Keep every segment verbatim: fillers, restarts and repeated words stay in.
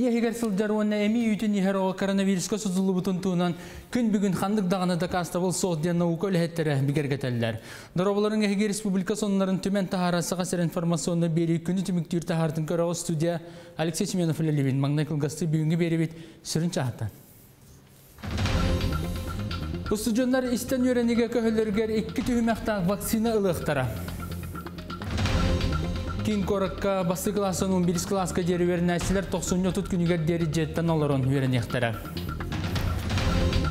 Егер сылдарына эми үйтіні херога коронавирусқа созылы бұтынтуынан күн бүгін қандық дағаны да кастабыл соғдия науқа өліхеттері бігергетелілер. Дарабаларын әйге республика сонларын түмен тағарасыға сер информационны бері күні түміктір тағардың көрауы студия Алексей Семенов әлелевин, Маңнай Кылғасты бүгінгі бері бет сүрін чағаттан. Ұстыжонлар істен өренеге көхілергер екі түхімектақ вакцина ұлықтара. Кин коракка басты классының он бір класқа дері верінәсілер тоқсан төрт күнігер дері жеттен оларын верінектері.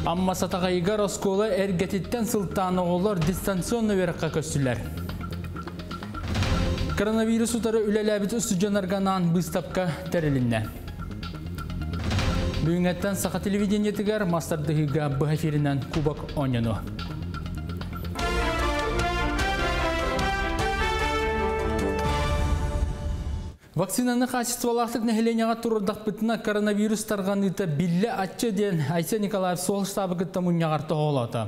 Амма сатағайығар осколы әргететтен сылтаны олар дистанционны веріққа көстілер. Коронавирус ұтары үләләбіт үстіжанарғанан бұстапқа тәрілінне. Бүгінгеттен сақа телевидениетігер мастардығыға бұхаферінен Кубок онену. Вакцинаны качестволақтық нәхеленеға тұрырдақ бітіна коронавирус тарғаныты білі атчы ден Айсен Николаев сол штабы күтті мұнияғарты олады.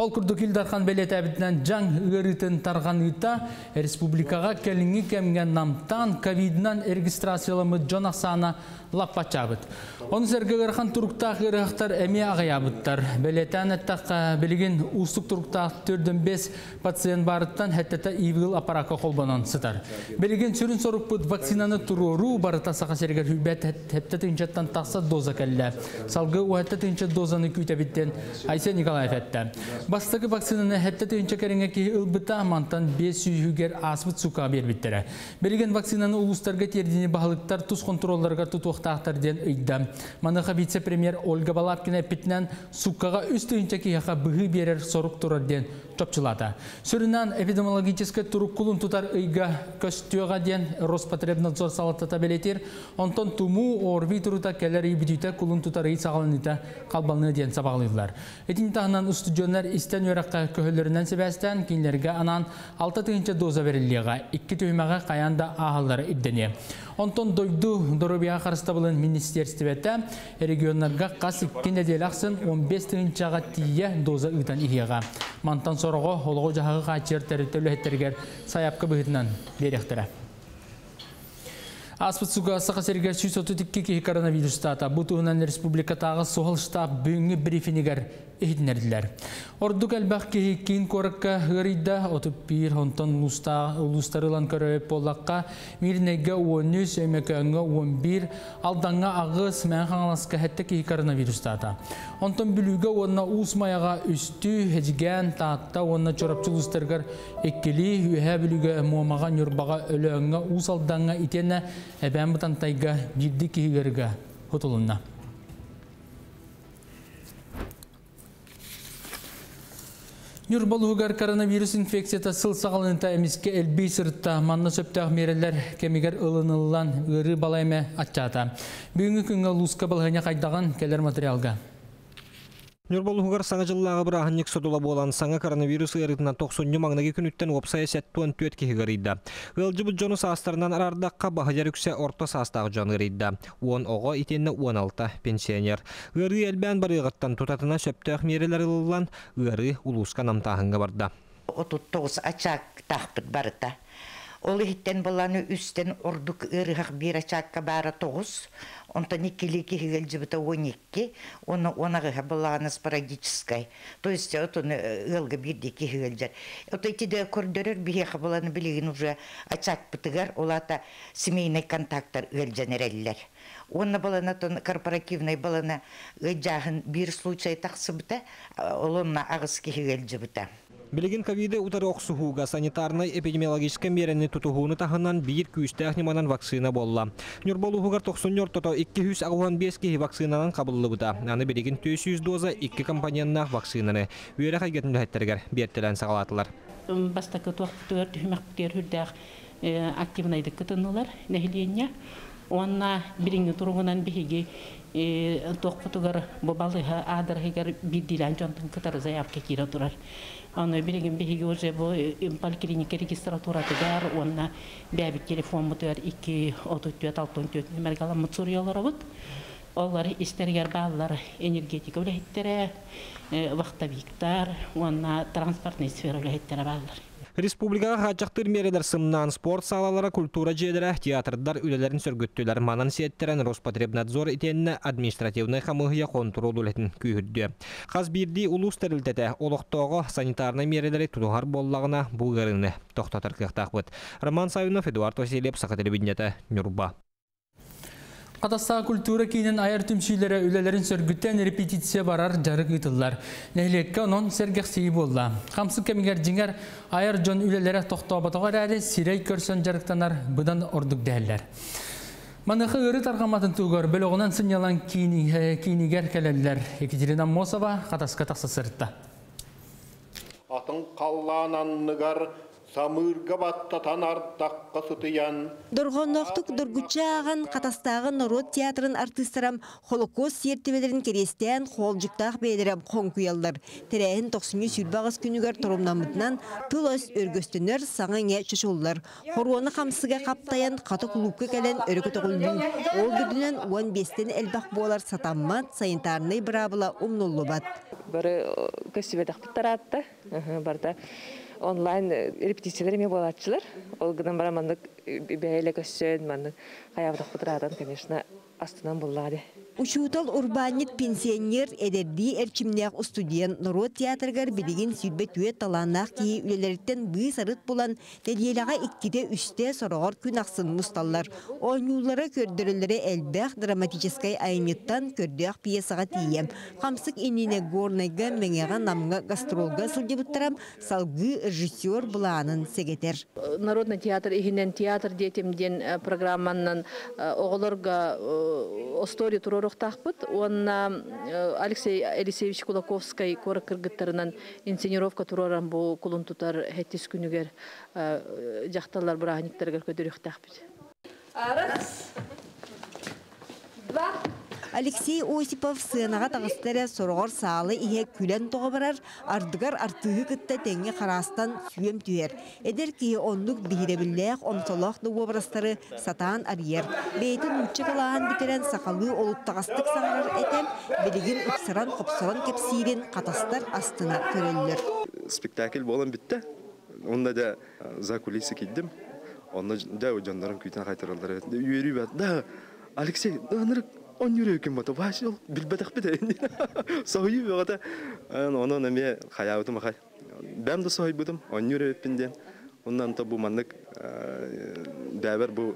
Ол күрдік үлдарқан бәлет әбітінен жаң үйірітін тарғаныта республикаға кәліңі кәмген намтан ковиднан регистрациялымы жонақсана лаппа чабыт. Оны сәргі ғырған тұрықтақ ғырғақтар әме ағай абыттар. Бәлетән әттаққа білген ұстық тұрқтақ төрт бес пациент барыттан әттәті ивгіл апараққа қолбанан сытар. Білген сүрін сорып бұд вакцинаны туруру барыта сақа сергер хүбет әттетіншеттен тақса доза кәлі. Салғы өттетіншет дозаны күйтәбеттен Айсен Николаев әтті. Бастығы вакцинаны әттетінші кәріңеке үлбіта амантан бес жүз асбыт суқа бербеттері. Береген вакцинаны ұлыстарға тердені бағылықтар тұз контролларға тұтуқтақтарден үйді. Маныққа вице-премьер Ольга Балапкина әппетінен суқаға үстіңшеке яқа бұғы берер сорық тұрарден чопчылады. Сүрінен эпидемиологическі тұрып құлын тұтар үйға көстіуға ден Роспотребнадзор зор салаттата білетер, онтан тұму орви тұрута кәлер ебедуйті күлін тұтары сағалыныта қалбалыны ден сабағылығылар. Этін тағынан үсті жөнлер істен өріққа көхілерінен себәстен кенлерге анан алты доза беріліға, екі түймеға қаянда ағалары ибдене. Онтан дойду дұрубияға қарыстабылын министерстебеті регионларға қас иккен әделақсын он бес-ға тие доза үйтін иғеға. Мантан сорғы олығы жағығы қачер тәріптеулі әттергер саяпқы бұғытынан беректірі. Аспытсуға сақа сергер үч жүз отуз эки коронавирустата бұтығынан республикатағы соғыл штаб бүгінгі брифинігер ехдінерділер. Ордық әлбәқ кейі кейін қорыққа ғырыйда отып-пейір ғонтан ұлыстарылан көріп болаққа мирінеге он үч, өмекөңі он бир, алдаңға ағыз мән қаңаласқа әтті кейі коронавирустата. Онтан бүлігі онына ұлысмаяға үсті, әжіген, таатта онына чорапчы ұлыстарғар еккелі үйә бүлігі муамаға нүрбаға өліңі ұлыс алдаңға итені әбән бұтантайға жерді кейгерігі құтылынна. Нүрбалығығар коронавирус инфекцията сыл сағалыныта әмеске әлбей сұрытта манна сөптәғ мерелер кәмегер ұлынылылан ғыры балайме атчаата. Бүгінгі күнгі лұсқа балғайна қайдаған кәлер материалға. Нүрбалығығар саңа жыллағы бір ағанник сұдыла болан саңа коронавирусы әргітінен тоқсан маңнаге күн үттен ғопсая сәттуан төт кейгі ғырейді. Ғылжы бұд жоны сағастарынан арардаққа бағажар үксе орта сағастағы жоны ғырейді. он оға итені он алты пенсионер. Ғыры әлбән бар иғыттан тұтатына сөптәғ мерелер ұлылан ғыры ұлысқа намтағынға барды. отуз тогуз ачақ тақпыт барыта. Олы хиттен боланы үстен ордық ұрығақ бір ачаққа бары тоғыз, онтан екілігі ғылжыбыта он эки, оны онағыға боланы спорадическай. То есть, отын ғылғы бірдекі ғылжар. Оты етеді көрдерір біғеға боланы білігін уже ачақ бұтығар, олата семейный контактар ғылжанер әлілер. Онна балана тон корпоративный балана ғылжағын бір случай тақсы бұта, олонна ағыз кеғылжы бұта. Білген ковиды ұтары оқсығуға санитарнай эпидемиологическі мерені тұтығуыны тағынан бір күшті әхнеманан вакцина болла. Нүрбалығығар тоқсан төрт ағуан бес кейі вакцинаның қабылылы бұта. Аны білген төрт жүз доза екі компанияна вакцинаны. Өйірі қайгетімді әттергер берттілән сағалатылар. Бастақы тұқтыр түмәқтер үрдәқ активнайды күтінулар нәхіленне. Онна біліңі тұрғынан бігі тоқпытығыр бобалыға адырғығыр бидділән жонтың күтір заявке кейра тұрар. Оны білігін бігі өже бұл поликлиника регистратуратығар, онна бәбі телефон мұтығар екі отыз төрт алты төрт нөмергалан мұтсуриялар ауыд. Олар истерер баллар энергетика улеттере, вахтавиктар, уна транспортная сфера улеттере баллар. Республика хачактыр мередер сымнан спорт салалары, культура жедере, театрдар үлелерин сөргөттөлөр манан сиеттерен Роспотребнадзор итенне административный хамыгыя контроль улетин күйүрдү. Хаз бирди улус терилтете олоктоого санитарный мередери тутугар боллагына булгарыны токтотор кыктакбыт. Роман Савинов, Эдуард Васильев, Саха телевидениеде Нюрба. Катастаа культура кийинен айыр түмчүйлөрү үлөлөрүн сөргүттөн репетиция барар жарык ытыллар. Неликке онун сергек сийи болду. Хамсы кемигер жиңер айыр жон үлөлөрү токтообатага эрери сирей көрсөн жарыктанар быдан ордук дээллер. Маныхы ыры таргаматын туугөр бөлөгүнөн сынялан кийнигер келелер. Екатерина Мосова катаска такса сыртта. Атын каллаананныгар Доргон ноктук доргучаган катастаган народ театрын артистерам Холокост сертебелерин керестен холжуктак бейлерам конкуялдар. Терейин токсунью сүрбагыз күнүгөр торомнамытынан тыл өз өргөстөнөр саңа не чешулдар. Хороону камсыга каптаян каты клубка келен өргө тогулбун. Ол бирден он бестен элбак болар сатаммат санитарный брабыла умнуллу бат. Бары көсүбөдак тарапта барда онлайн репетициялер ме болатчылар. Ол гынан бара мандык бәйлек өссен, мандык хаявдық бұдырадан, конечно, астынан болады. Учутал урбанит пенсионер эдерди эрчимнег студент народ театргар билигин сүлбетүе таланақ кей үлелерден бұй сарыт болан тәдиелаға иктиде үсте сорағар күн ақсын мұсталлар. Ойнуллары көрдірілері әлбәқ драматическай айныттан көрдіғ пьесаға тием. Қамсық еніне горнайға мәңеға намға гастролға сылдебіттарам салғы режиссер бұланын сегетер. Народный театр егінен театр детемден программаннан оғылырға история турору он Алексей Елисеевич Кулаковский коры кыргыттарынан инсценировка туроран бу кулун тутар хеттис күнүгер жакталар брахниктергер көдөрүк тахпыт. Раз, два. Алексей Осипов сынаға тағыстары сорғыр салы ие күлен тоғы барар, ардығар артығы күтті тәңе қарастан сүйем түйер. Эдер кей ондық бейребілләқ омсолақ дұғы обрастары сатаан арьер. Бейтін үтші қалаған бітірен сақалы олып тағыстық саңырар әтем, білігін ұқсыран-құпсыран кепсейрен қатастар астына көрелілер. Спектакль болын бітті. Онда да за кулисы келдім. Онда да өйденларын күйтен қайтарылдары. Үйері бәт, да, Алексей, он юреким бата башил, билбетах бедени. Сахуй бата, оно нами хаяуту махай. Бем до сахуй будем, он юрек пинден. Он нам табу манник, дайвер бу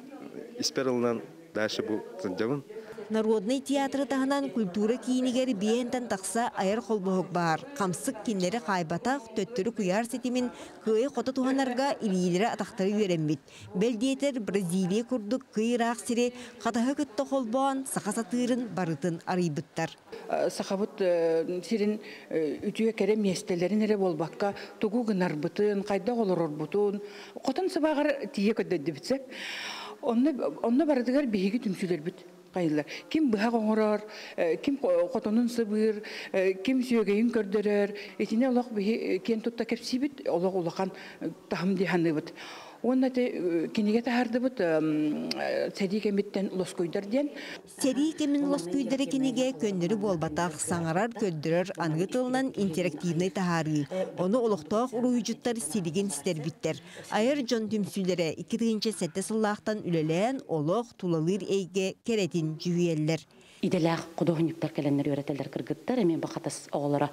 исперлан, дальше бу сандеван. Народный театр тагынан культура кийнигер биентен такса айыр холбохок бар. Камсык кинлери хайбатах төттөрү куяр сетимин кый кота туганарга илийлери атактары үйренбит. Белдиетер Бразилия курдук кыйраак сири катахы кытта холбоон сакасатыырын барытын арыйбыттар. Сахабыт сирин үтүө кере местелерин эле болбакка тугу гынарбытын, кайда колорорбутун, котун сыбагар тие көдөдүбүтсек, онно барытыгар биһиги түмсүлөрбүт. Ким быхаға ғорар, ким қотонын сыбыр, ким сүйегейін көрдірер. Етіне олақ бейі кен тұтта кепсі біт, олақ олақан тағымды ханы біт. Онна кенеге тағарды бұд сәрі кеметтен лос көйдерден. Сәрі кемен лос көйдері кенеге көндірі болбатақ саңарар көндірер аңғытылынан интерактивный тағары. Оны олықтақ ұру үжіттар селеген стербиттер. Айыр жон түмсілері екі түгінші сәтті сыллақтан үлелен олық тулалыр әйге керетін жүйелер. Иделях кудогниптер келеннер юретелер кыргыттар, эми бахатас оолора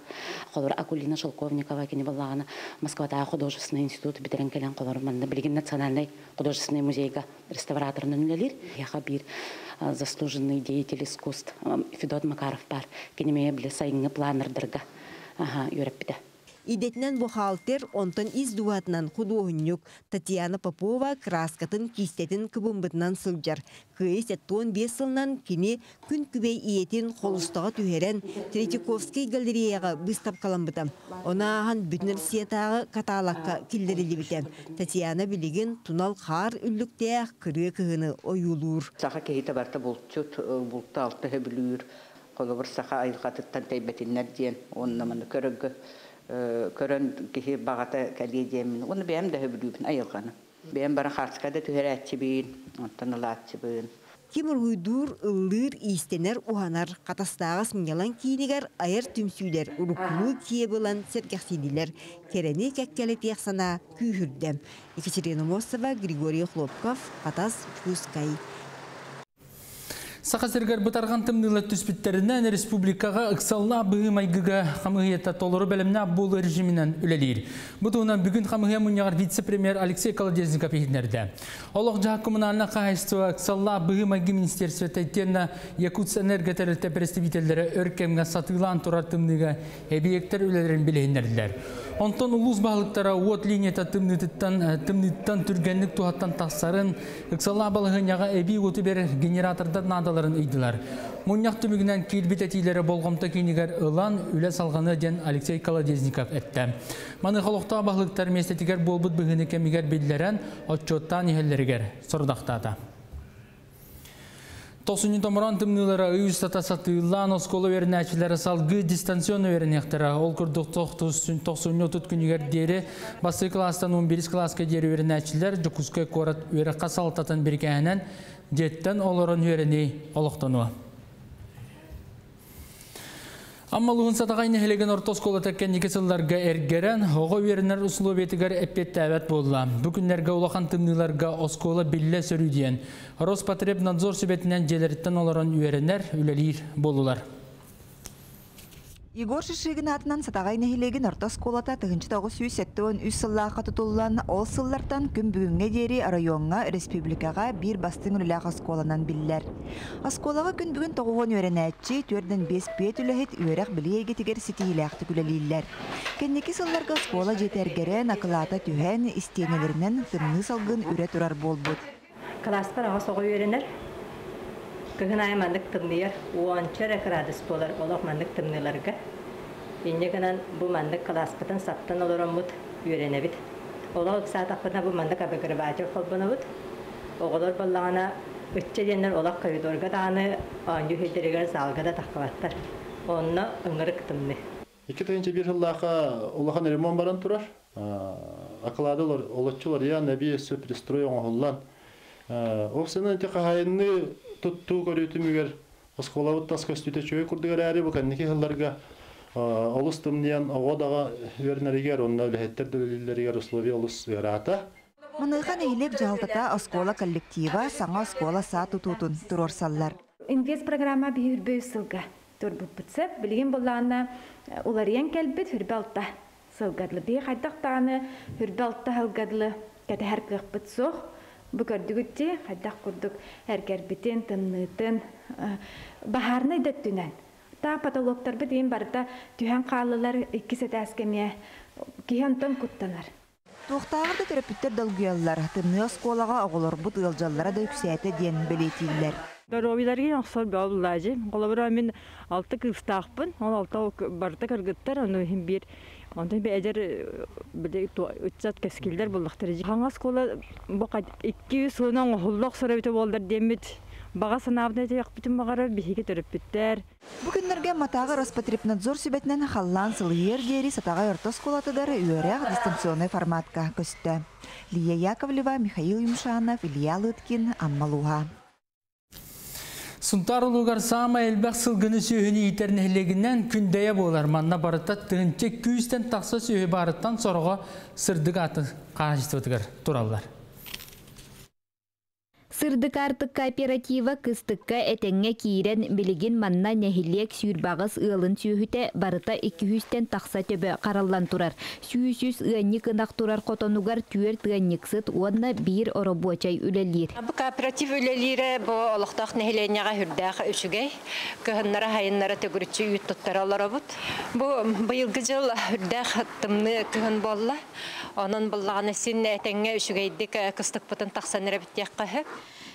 холор Акулина Шелковникова кини баллагана Москвада художественный институт битерен келен колор манда билген национальный художественный музейга реставраторунун элелер. Яха бир заслуженный деятель искусств Федот Макаров бар. Кини мебли сайынга планердерга юреппите. Идетнен бухгалтер онтон из дуатнан художник Татьяна Попова краскатын кистетін кыбымбытынан сылжар. Кыйс сылнан кини күн күбей иетін холыстаға түхерен Третьяковский галереяға быстапкаламбытам. Онаған бүтнер сетағы каталаққа келдерілі бітем. Татьяна білеген тунал қар үлліктеяқ кірі кығыны ойулуыр. Сақа кейті барта болтшуд, болтта алтығы білуір. Қолығыр сақа айылғатыттан тәйбәтінлер дейін. Оннаманы көрігі. Көрін кеге бағата кәледемін. Оны бәйім дәхі бүлігін айылғаны. Бәйім барын қартықада түхер әтчі бейін, ұнттан ұла әтчі бейін. Кемір уйдур, ұлыр, истенер, уханар, қатастағыз мінелан кейінігер, айыр түмсүйлер, ұрықлы кие болан сәргәксенілер, керені кәккеліп яқсана күйірді. Екатерина Мосова, Григорий Хлопков, Қатас, Пускай. Сақасыргар бұтарған тымдылы түспіттерінен республикаға ұқсалына бұғы майгыға қамығыетті толыры бәліміне бұл режимінен үлелер. Бұтығынан бүгін қамығыя мұнияғар вице-премьер Алексей Колодезников егінерді. Олық жаға коммунарына қағайстыға ұқсалына бұғы майгы министерсі тәйттеріна Якутс энергетерлікті представителдері өркемге сатылан тұрар тымдыға әбиектер үлелерін білейіндерділер. Онтон ұлыз бағылықтара от линията тымныттан түргенлік туғаттан тақсарын ұқсалына балығыняға әбей өті бер генераторда нада Мұнияқ түмігінен келбет әтейлері болғымта кейінігер ұлан үлі салғаны ден Алексей Колодезников әтті. Маны қалықта бағылықтар местетігер болбыт бұғыны кәмігер белдерін отчеттан ехелерігер сұрдақтады. Тосуни томран тымнылара үйіз татасатыйлан осколы верін әчілері салғы дистанционы верін ектірі. Ол күрдік тосуни отыт күнігер дері басы кластан он бес класқа дері верін әчілер жүкізгі қорат өрі қасалтатын біргәнен деттен оларын өріне олықтануы. Аммалығын сатағайны әлеген ортос қолы тәккен екесілдарға әргерін, оғы верінер ұсылу бетігер әппетті әвәт болды. Бүкінлерге олақан тымныларға осқолы білі сөруден. Роспотребнадзор сөбетінен желеріттен оларын өрінер үлелер болулар. Егор Шишигин атынан сатағайны әлеген ортос қолы тәгінші тағы сүйсеттіон үз сыллаға тұтылған ол сыллартан күн бүгінге дері районға, республикаға бір бастың үлілі қасқолынан білілер. Асқолаға күн бүгін тоғуын өренәтші төрден бес бет үліхет өрек білеге тігер сетейлі ақты күлелейлер. Кеннекі сылларға асқола жетергерен ақылата түйен істенелерінен тымны салғын өре тұрар болбуд. Кластар аға соғы өренер. Күгін аймандық тымнылар, оған чәрі қырадыс болар олақ мандық тымныларға. Енегінен бұл мандық класпытын саптан оларын бұд өрені бід. Олақ ұқсат ақпытына бұл мандық абығыр бәжір қолбына бұд. Оғылар болағына өтчедендер олақ қойдорға дағаны аңғы хедерігер залғада таққаваттар. Онына ұңырық тымны. Екі тәйінші бір жылдаққа олақан ремон баран тұрар. Ақылады олатчылар я нәбе сөй пристрой оңғылан. Оқсының әнте қағайынны тұтту көрітімігер. Қысқолауыт тас көстіте чөй күрдігер әрі бұл кәннеке жылдарға олыс тымниян оғадаға өрінәрігер, онына өлі Мұныған әйлеп жалдыда оскола коллектива саңа оскола саты тұтын тұрорсалар. Инвест программа бүйір бөй сылға тұрбып бұтсып, білген болағына олар ең кәлбіт үрбәлтті сылғадылы. Бей қайдақтағаны үрбәлтті ғылғадылы кәді әркіғ бұт соқ. Бүкірдігітте қайдақ құрдық әркер бітен, тыннытын, бағарны дәт түнән. Та патологтар бұт ең барыда түйен қалылар кесет әскеме кейінтон құттанар. Тоқтағырды түріпіттер дөлгіялылар, тымны осколаға оғылыр бұт ұлжаллара да үксәйті ден білетейлер. Дөрөбілерге ақсар бәлілі әжі. Қолабыра мен алты қырыстақпын, ол алты барыта кіргіттер, оны өйім бер. Ондан бе әдер үтсат кәскелдер болдықтыр. Қаңа оскола бұқат екі сұлынан ұғылық сұрабеті болдар демет. Баға санавына тек бүтін бағара бейге түріппіттер. Бүгіндерге матағы Роспотребнадзор сөбетінен қаллан сылғыр дері сатаға өртос қолатыдары өрек дистанционный форматқа көсті. Лия Яковлева, Михаил Юмшанов, Илья Лыткин, Аммалуға. Сунтарулугар сама элбәк сылгыны сөйіні етернелегінен күндәйе болар манна барытат түгінче күйістен тақса сөйі барыттан сорға сырдық атын қағажыстығыр туралар. Сырдык артык кооператива кыстыкка этенге кийрен билигин манна нехилек сүйрбағыз ыылын сүйхіте барыта икки жүзден тақса төбі қараллан турар. Сүйісіз ыанник ынақ турар қотонугар түйерт ыанниксыт уанна бир оробочай үлелер. Бу кооператив үлелері бу олықтақ нехиленеға хүрдәқ үшігей. Көхіннара хайыннара төгірітші үйт тұттар олар обуд. Бу бұйылғы жыл үрдәқ тымны көхін болла. Онын бұллағаны сен этенге үшігейдік кыстык бұтын тақсаныры біттек қағы.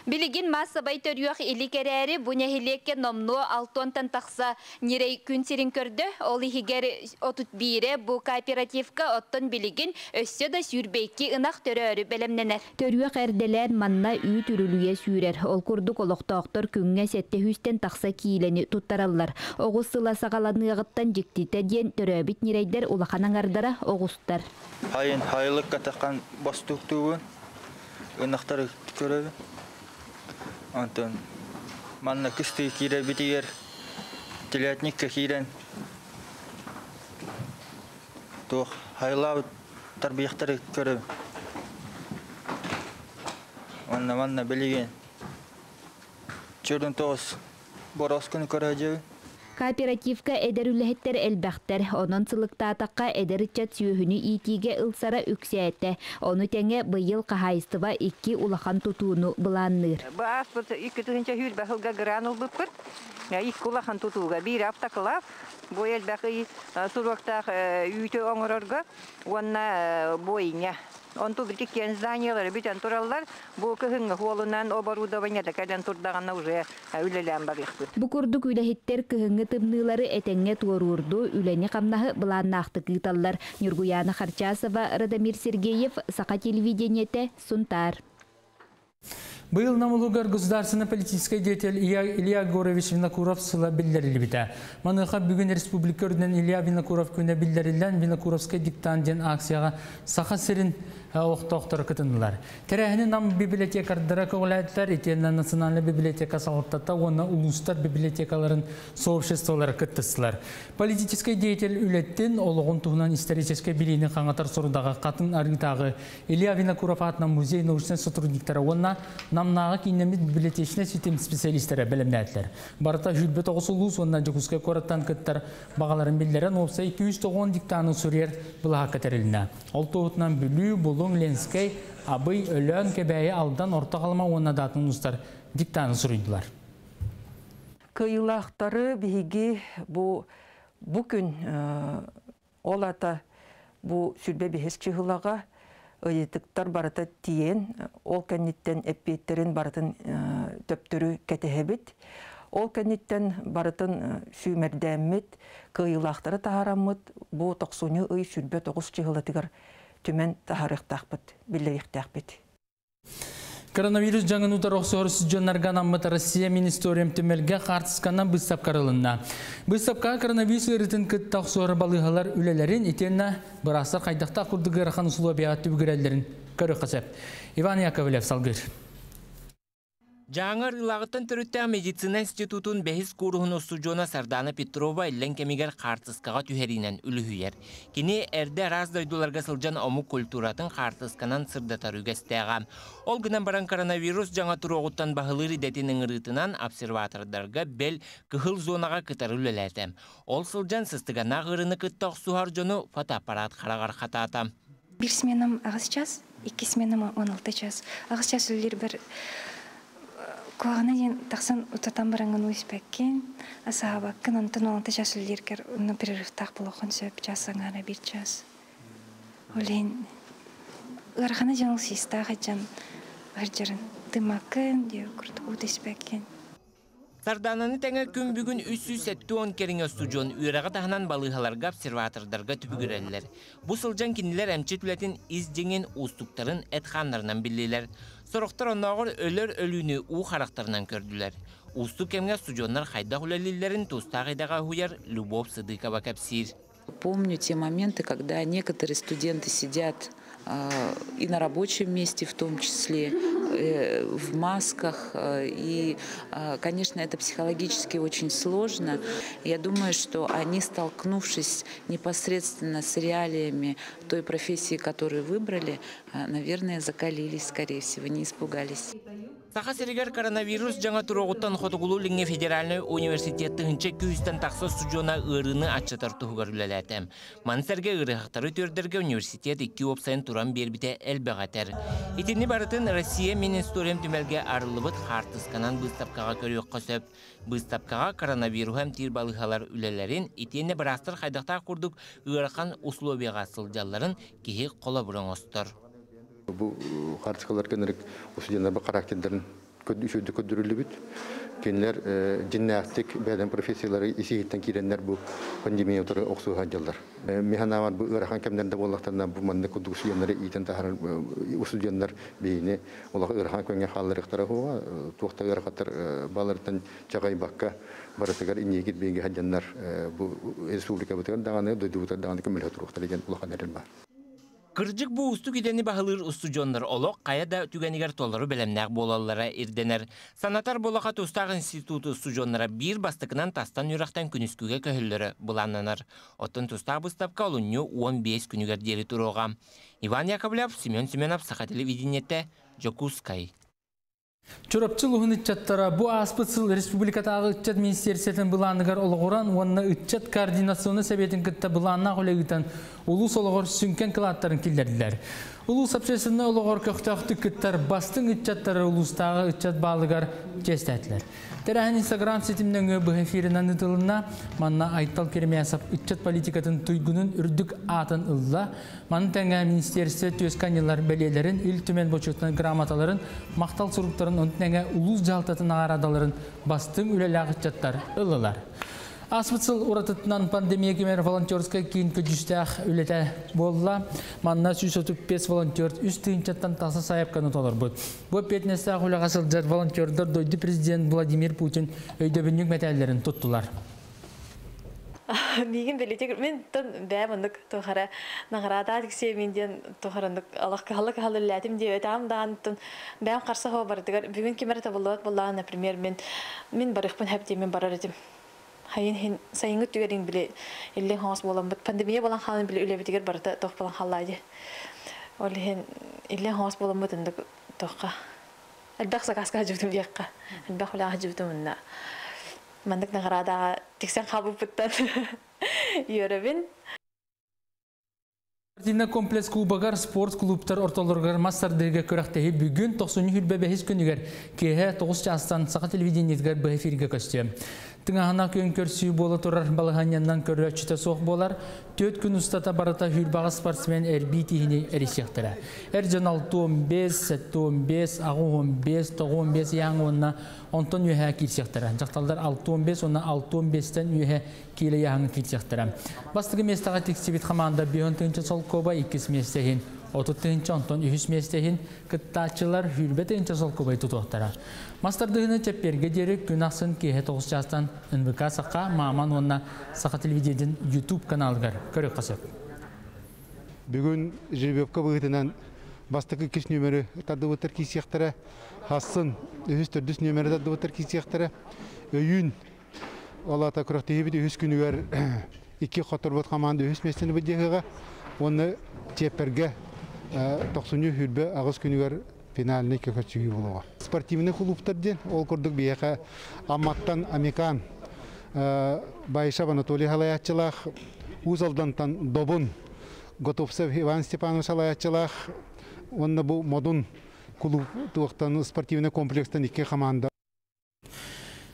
Билигин масса байтөрюах иликерери бунехилекке номну алтонтан тақса нерей күнсерин көрді. Ол ихигер отут бире бу кооперативка оттон билигин өссе да сүрбейки ынақ төрөрі бәлемненер. Төрюах әрделер манна үй түрілуе сүйрер. Ол күрдік олықтауқтар күнге сәтті хүстен тақса кейлені тұттаралар. Оғысыла сағаланы ағыттан жіктеті ден төрөбіт нерейдер улаханан ардара оғыстар. Хайын хайлық қатаққан бастуқтуы ынақтары көрі. Антон манна кысты кире битигер, телятник кирен. Тох хайлау тарбияхтары көрөм. Манна манна билиген. Чурдун тоос бороскун көрөжө. Кооперативка эдерүлэхеттер элбэхтер, онон сылыктаатакка эдериччат сүйөһүнү иитиге ылсара үксээте, ону теңе быйыл кахайыстыва икки улахан тутууну былаанныр. Бааспыт икки тыгынча хүлбэ хылга гыран улбыппыт, икки улахан тутууга бир аптаклав, бой элбэхи суруактах үйтө оңорорга, онна бойня. Он тут биткен зданиялары, бүтен тураллар, бу кыһыҥҥы холунан оборудованияда кэлэн турдаганна уже үлэлээн барыахпыт. Бу курдук үлэһиттер кыһыҥҥы тымныылары этэнгэ туоруурду үлэни хамнаһы былааннаахты кыыталлар. Нюргуяна Харчасова, Радомир Сергеев, Саха телевидениете, Сунтар. Был нам лугар государственный политический деятель Илья Горович Винокуров сыла билдирилбите. Маныха бүгүн республика өрдөн Илья Винокуров күнү билдирилген Винокуровский диктанден акцияга саха сирин октоктор кытындылар. Терехини нам библиотекардыра көгүлөттөр итенна националдык библиотека салыктата оны улустар библиотекаларын сообществолары кыттысылар. Политический деятель үлеттин олугун тугунан исторический билини каңатар сурудагы катын аргытагы Илья Винокуров атынан музей научный сотрудниктары онна намнағы кинемит библиотечный сетем специалистері білімдәділер. Барыта жүлбі тоғысылу сонына жүгізге қораттан көттір бағаларын білдерін олса екі жүз тоғыз диктаны сүрер бұлаға көтеріліне. Ол тоғытынан бүлі, бұлың, ленскей, абый, өлін, кебәйі алдан орта қалма онына датын ұстар диктаны сүрінділер. Кыйлақтары бігі бүкін олата сүрбе бігіз чығылаға Өйетіктар барыта тиен, ол кәнеттен әппеттерін барытын төптүрі кәтіхебет. Ол кәнеттен барытын сүймердәммет, кыйлақтары тағараммет, бұ тоқсуны өй сүрбе тоғыз чығылатығыр түмен тағарықтақпет, білдеріқтақпет. Коронавирус жаңынутар оқсығырсыз жонарған аммыта Россия министерием түмелге қартысқаннан бұстап қарылынна. Бұстапқа коронавирус өретін күтті оқсығыры балығалар үлелерін етенна бұрасыр қайдақта құрдығы рақаны сұлу бияғатты бүгірелерін көрі қасап. Иван Яковлев салғыр. Жаңыр ұлағытын түрітті медицина институтын бәхіз көрігін осы жона Сардана Петрова әлін кәмегер қартысқаға түйерінен үліхүйер. Кені әрді раздайдуларға сылжан омы культуратын қартысқанан сырдатар үгістіға. Ол гынан баран коронавирус жаңа тұру оғыттан бағылыр идетінің ұрытынан обсерватордарға бел күхіл зонаға кітарыл өләді. Ол сылжан сыстығана ғырыны күттақ сұхар жону фотоаппарат қарағар қататы. Бір сменам ағыз час, екі сменам он алты час. Ағыз час өлер бір құлағына дейін тақсан ұтатан баранған өз бәккен, асаға баққын антын он алты час өлер кер, оны переріфтақ бұл оған сөп час аңара бір час. Олен, ғарғана жаңыл сейстаға жан. Сардананы тәңі күн бүгін үс жүз он керіңе студион үйраға тағынан балығаларға обсерватордарға түбігірелілер. Бұл сылжан кенілер әмче түлетін ізденген ұстықтарын әтханларынан білділер. Сұрықтар онағыр өлер өліні ұу қарақтарынан көрділер. Ұстық кәмге студионлар қайда құләлілерін тұстағайдаға хуяр Любов Сыдықова кәпсир. Помню те моменты, когда некоторые студенты сидят и на рабочем месте в том числе, в масках. И, конечно, это психологически очень сложно. Я думаю, что они, столкнувшись непосредственно с реалиями той профессии, которую выбрали, наверное, закалились, скорее всего, не испугались. Саха сиригер коронавирус жаңа тұрғыттан Хотугулу Линге Федеральный университеттің жүз тақсы студиона ұрыны атшатар тұғығыр үлеләтім. Мансерге ұрықтары түрдерге университет екі опсайын тұран бербіте әлбәғатер. Итіні барытын Россия Министерием түмелге арылыбыт қартысқанан бұстапқаға көрек қосып. Бұстапқаға коронавирус әм тир балығалар үлелерін итені барастыр қайдақта құрдық ұрыққан условияға сылжаларын кейі қолы бұрын остыр. Бұл қартысқалар көнірік ұсыденлербі қарактердерін үшеуді көдірілі бүт. Кенілер жиннәстік бәден профессиялары есейттен керенлер бұл пандемия отыры оқсуға жалдар. Механамар бұл ұрақан кәмдерді болақтарынан бұл маңында көдік ұсыденлері етен тағаран ұсыденлер бейіне олақ ұрақан көнге қалырықтары қоға, туақта ұрақаттар балыртын жағай баққа баратығар инегет бейінге қадянлар бұл республика бұтығар дағаны дөйді бұтар дағаны көмілі Kırcık bu ustu gideni bahılır ustujonlar olok, kaya da tügeniger tolları belemnağ bolallara irdener. Sanatar Bolaqat Ustaq Institutu ustujonlara bir bastıkınan tastan yüraktan künüsküge köhüllörü bulanlanır. Otun Tustaq Bıstapka olunyu on beş günüger deri turoğa. Ivan Yakovlev, Semyon Semyonov, Sahatelevideniette, Jokutskay. Чурапчылыгын иччаттара бу аспытсыл республикатагы иччат министрлигинин буланыгар олгоран уанна иччат координационный советин кытта буланна колегитен улус олгор сүнкен кылаттарын килдердилер. Улус апчесинде олгор көктөктү кыттар бастың иччаттары улустагы иччат баалыгар кестетлер. Терен Instagram сетимден өбү эфиринен ытылына манна айтал керемесап иччат политикатын туйгунун үрдүк атын ылла ман тенге министрлигине төсканылар белелерин ил төмен бочуттан грамоталарын мактал суруктарын онтнеге улус жалтатын арадаларын бастың үлеләгы чаттар ылылар. Аспытсыл уратытынан пандемия кемер волонтерская кейінкі жүстәқ үлеті болла. Манна үч жүз отуз беш волонтер үз түйінчаттан тасы саяпканы толар бұд. Бұ петнестәқ үлеғасыл жар волонтердар дойды президент Владимир Путин өйдөбіннік мәтәлерін тұттылар. Бигин белетек мен бәмендик тохара награда диксе менден тохарындык Аллахка халык халыллатым деп айтам да антын бәм карсы хо бар дигәр бүген кемәртә булдык булла например мен мен барыпмын хәптем мен барар идем хәйин һин сәйгә түгәрин биле элле хас булам пандемия булган халын биле үлеп дигәр барта тох булган халлайды ул һин элле хас булам мөтендик тохка әлбәхсә каска җүтем диякка әлбәхлә җүтем менә Мандык награда тексен хабып быттан йөрөбин. Картина комплекс клубагар спорт клубтар орталыргар мастер дерге көрәктәһи бүген токсан һүрбә бәһис көнүгәр кеһә тогыз частан сага телевидениегә бәһифиргә көстем. Тыңаһына көн көрсү бола турар балаһаннан көрәчтә сох болар. төрт күн устата барата һүрбәгә спортсмен эрбитине эрисектәр. Эрҗанал он беш, он беш, он беш, он беш яңгына Антон юһә килсектәр. Жакталдар он беш, онна он бештән юһә киле яңгы килсектәр. Бастыгы местага тексибит хаманда бионтенче сол Коба иккис местеһин, отуттынчы Антон үһүс местеһин, кыттачылар һүрбәтенче сол Кобай тутуктара. Мастардыгына чепперге дери күнахсын кеһе тогыз жастан НБК сака Маман онна сака телевидениеден YouTube каналгар көрө касып. Бүгүн Жибевка быгытынан бастыкы киш нөмери тадыбытыр кисектара, хасын үһүс төрдүс нөмери тадыбытыр кисектара. Үйүн Аллата көрөктөйбү үһүс күнүгөр икки котторбот хаманды үһүс местени бидегеге Оны теперге токсунью хүрбе агыз күнүгөр финалны көчүгү болуга. Спортивный клубтардан ол көрдүк бияка Аматтан Амикан, Байшап Анатолий Халаятчылах, Узалдантан Добун, Готовцев Иван Степанович Халаятчылах, онна бу модун клубтан спортивный комплекстан икки команда.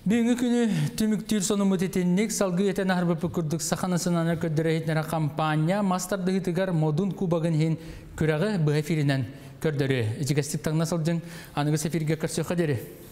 Бүгінгі күні түміктер соны мұтетеннек салғы етен арбапы күрдік сақанысынан көрдірі кампания мастарды ғытығар модун кубағын хен күрағы бұғафирінен көрдірі. Жігістік таңна салдың анығы сәферге көрсеу қадері.